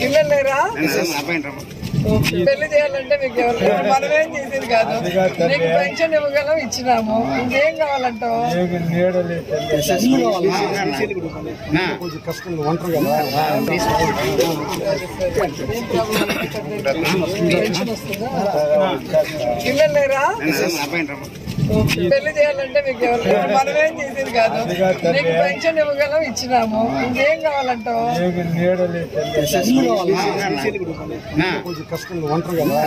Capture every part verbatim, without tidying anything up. పిల్లలేరా పెళ్లి చేయాలంటే మీకు ఎవరు మనమేం చేసేది కాదు. నీకు పెన్షన్ ఇవ్వగలం ఇచ్చినాము, ఇంకేం కావాలంటావు? పిల్లలేరా పెళ్లి చేయాలంటే మీకు ఎవరు మనమేం చేసేది కాదు. నీకు పెన్షన్ ఇవ్వగలం ఇచ్చినాము, ఇంకేం కావాలంటావు? కష్టం ఒంటరి కదా.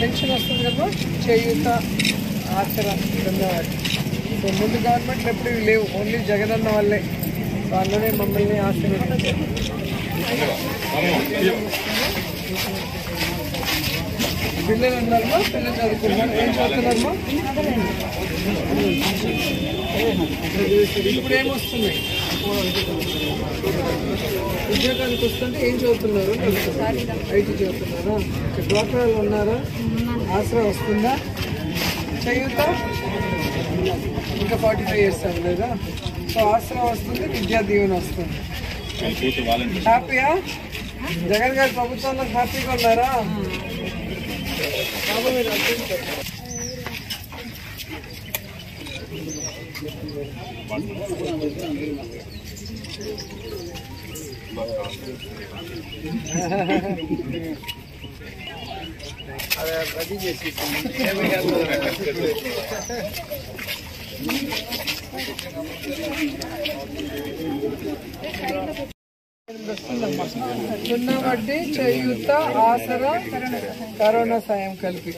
పెన్షన్ వస్తుంది కదా, చేయూత ఆసరా ధన్యవాదాలు. ఇప్పుడు ముందు గవర్నమెంట్లు ఎప్పుడు లేవు, ఓన్లీ జగనన్న వాళ్ళే, వాళ్ళనే మమ్మల్ని ఆశీర్వదించారు. పిల్లలు ఉన్నారమ్మా, పిల్లలు చదువుకున్నారు, ఏం చదువుతున్నారమ్మా? ఇప్పుడు ఏమొస్తున్నాయి? ఉద్యోగానికి వస్తుంటే ఏం చదువుతున్నారు? ఐటీ చదువుతున్నారా? డ్వాక్రాలు ఉన్నారా? ఆసరా వస్తుందా? చదువుతా ఇంకా ఫార్టీ ఫైవ్ ఇయర్స్ లేదా? సో ఆసరా వస్తుంది, విద్యా దీవెన వస్తుంది. హ్యాపీయా? జగన్ గారి ప్రభుత్వంలో హ్యాపీగా ఉన్నారా? సున్నా వడ్డీ, చేయూత, ఆసరా, కరోనా సాయం కలిపి.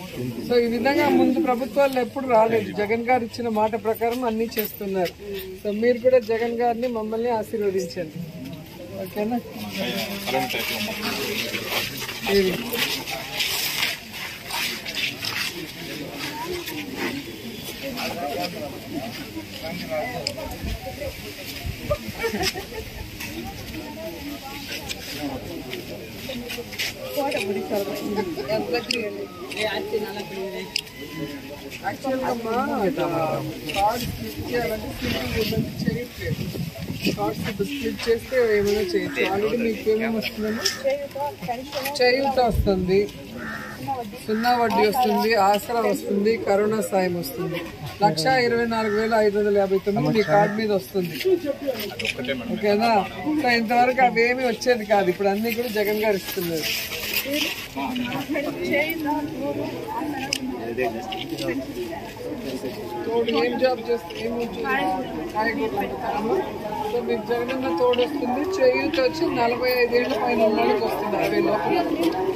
సో ఈ విధంగా ముందు ప్రభుత్వాలు ఎప్పుడు రాలేదు. జగన్ గారు ఇచ్చిన మాట ప్రకారం అన్నీ చేస్తున్నారు. సో మీరు కూడా జగన్ గారిని మమ్మల్ని ఆశీర్వదించండి, ఓకేనా? చేస్తే ఏమైనా చేయొచ్చు. ఆల్రెడీ మీకు ఏమేమి వస్తుందమ్మా? చేయూత వస్తుంది, సున్నా వడ్డీ వస్తుంది, ఆసరా వస్తుంది, కరోనా సాయం వస్తుంది. లక్ష ఇరవై నాలుగు వేల ఐదు వందల యాభై తొమ్మిది మీ కార్డు మీద వస్తుంది, ఓకేనా? సో ఇంతవరకు అవేమి వచ్చేది కాదు, ఇప్పుడు అన్నీ కూడా జగన్ గారు ఇస్తున్నారు. తోడు ఏం జాబ్ చేస్తుంది? సో మీకు జగనన్న తోడు వస్తుంది. చేయూత వచ్చి నలభై ఐదేళ్ల పైన వాళ్ళకి వస్తుంది, అరవై లోపల.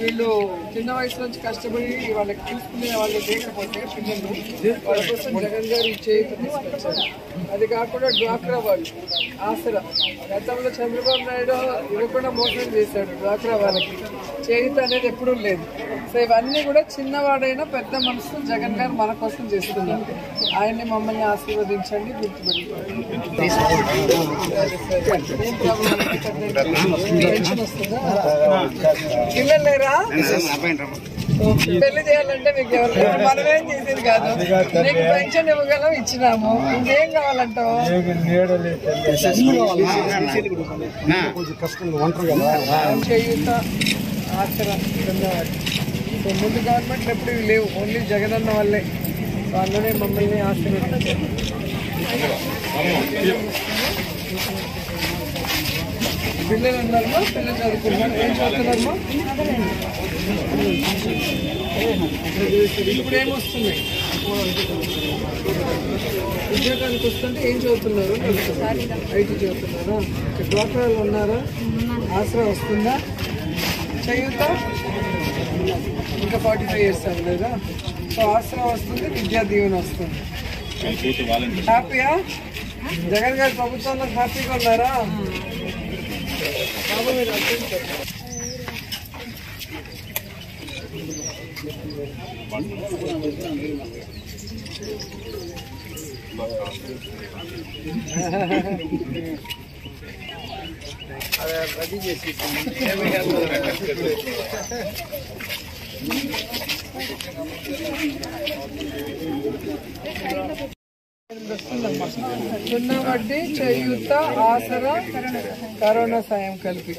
వీళ్ళు చిన్న వయసు నుంచి కష్టపడి వాళ్ళకి తీసుకునే వాళ్ళు లేకపోతే పిల్లలు, వాళ్ళ కోసం జగన్ గారు ఈ చేయూత తీసుకొచ్చారు. అది కాకుండా డ్వాక్రా వాళ్ళు ఆసరా, గతంలో చంద్రబాబు నాయుడు ఇవ్వకుండా మోసం చేశాడు డ్వాక్రా వాళ్ళకి. చేయూత అనేది ఎప్పుడూ లేదు. సో ఇవన్నీ కూడా చిన్నవాడైనా పెద్ద మనసు జగన్ గారు మన కోసం చేస్తున్నారు. ఆయన్ని మమ్మల్ని ఆశీర్వదించండి, గుర్తుపెట్టుకోండి. పిల్లలేరా పెళ్లి చేయాలంటే మీకు ఎవరు మనమేం చేసేది కాదు. నీకు పెన్షన్ ఇవ్వగలం ఇచ్చినాము, ఇంకేం కావాలంటావు? చేయూత ఆసరా ధన్యవాదాలు. ఇప్పుడు ముందు గవర్నమెంట్లు ఎప్పుడు లేవు, ఓన్లీ జగనన్న వాళ్ళే, వాళ్ళనే మమ్మల్ని ఆశీర్వదించారు. పిల్లలు ఉన్నారమ్మా, పిల్లలు చదువుకున్నారు, ఏం చదువుతున్నారమ్మా? ఇప్పుడు ఏమొస్తున్నాయి? ఉద్యోగానికి వస్తుంటే ఏం చదువుతున్నారు? ఐటీ చదువుతున్నారా? డ్వాక్రాలు ఉన్నారా? ఆసరా వస్తుందా? చేయూత ఇంకా ఫార్టీ ఫైవ్ ఇయర్స్ లేదా? సో ఆసరా వస్తుంది, విద్యా దీవెన వస్తుంది. హ్యాపీయా? జగన్ గారి ప్రభుత్వంలో హ్యాపీగా ఉన్నారా? మీరు సున్నావడ్డీ చేయూత ఆసరా కరోనా సాయం కలిపి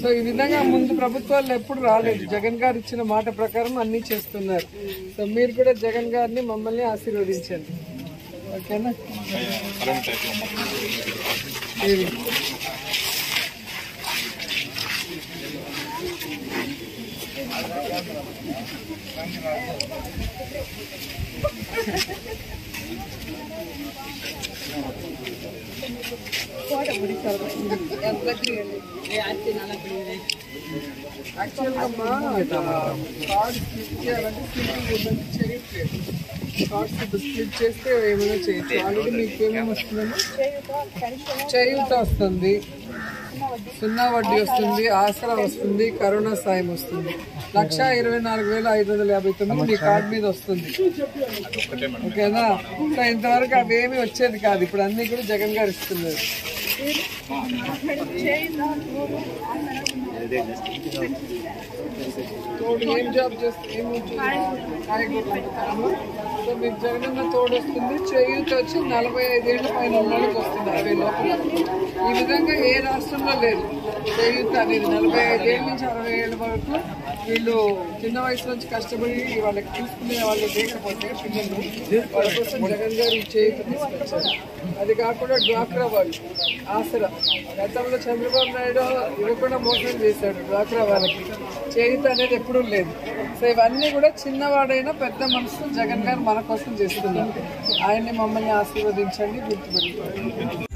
సో ఈ విధంగా ముందు ప్రభుత్వాలు ఎప్పుడు రాలేదు. జగన్ గారు ఇచ్చిన మాట ప్రకారం అన్నీ చేస్తున్నారు. సో మీరు కూడా జగన్ గారిని మమ్మల్ని ఆశీర్వదించండి, ఓకేనా? చేస్తే ఏమైనా చేయొచ్చు. ఆల్రెడీ మీకు ఏమేమి వస్తుందమ్మా? చేయూత వస్తుంది, సున్నా వడ్డీ వస్తుంది, ఆసరా వస్తుంది, కరోనా సాయం వస్తుంది. లక్ష ఇరవై నాలుగు వేల ఐదు వందల యాభై తొమ్మిది మీ కార్డు మీద వస్తుంది, ఓకేనా? సో ఇంతవరకు అవేమి వచ్చేది కాదు, ఇప్పుడు అన్నీ కూడా జగన్ గారు ఇస్తున్నారు. తోడు ఏం జాబ్ చేస్తుంది? సో మీకు జగనన్న తోడు వస్తుంది. చేయూత వచ్చి నలభై ఐదేళ్ల పైన వాళ్ళకి వస్తుంది, అరవై లోపల. ఈ విధంగా ఏ రాష్ట్రంలో లేదు చేయూత అనేది. నలభై ఐదేళ్ళ నుంచి అరవై ఏళ్ళ వరకు వీళ్ళు చిన్న వయసు నుంచి కష్టపడి వాళ్ళకి తీసుకునే వాళ్ళు లేకపోతే పిల్లలు, వాళ్ళ కోసం జగన్ గారు చేయూత తీసుకొచ్చారు. అది కాకుండా డ్వాక్రా వాళ్ళు ఆసరా, గతంలో చంద్రబాబు నాయుడు ఇవ్వకుండా మోసం చేశాడు డ్వాక్రా వాళ్ళకి. చేయూత అనేది ఎప్పుడూ లేదు. సో ఇవన్నీ కూడా చిన్నవాడైనా పెద్ద మనసు జగన్ గారు మన కోసం చేస్తున్నారు. ఆయన్ని మమ్మల్ని ఆశీర్వదించండి, గుర్తుపెట్టుకోండి.